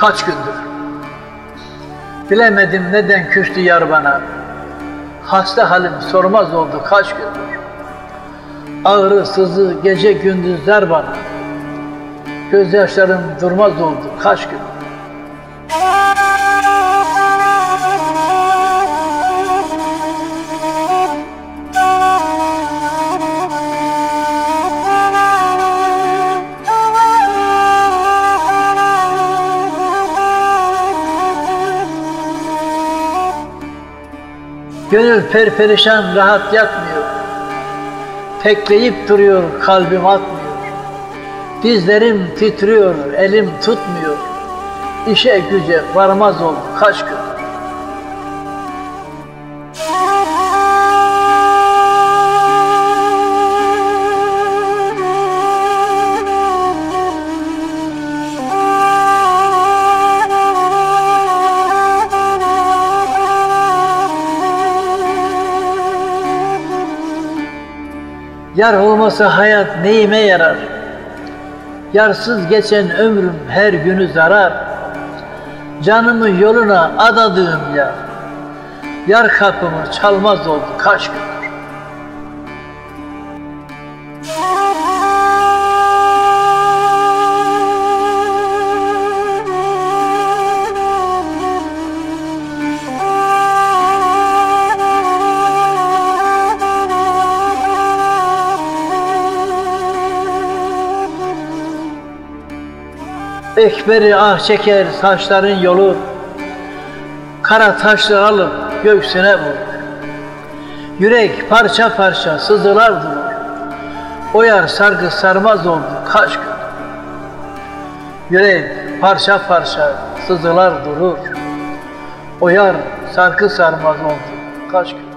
kaç gündür. Bilemedim neden küstü yar bana, hasta halim sormaz oldu kaç gündür. Ağrı sızı gece gündüzler bana, gözyaşlarım durmaz oldu kaç gündür. Gönül perperişan rahat yatmıyor, tekleyip duruyor kalbim atmıyor. Dizlerim titriyor, elim tutmuyor, işe güce varmaz oldu kaç gün. Yar olmasa hayat neyime yarar? Yarsız geçen ömrüm her günü zarar. Canımı yoluna adadığım yar, yar kapımı çalmaz oldu kaç gün. Ekberi ah çeker saçların yolu, kara taşlar alıp göğsüne vur. Yürek parça parça sızılar durur, o yar sargı sarmaz oldu kaç gün. Yürek parça parça sızılar durur, o yar sargı sarmaz oldu kaç gün.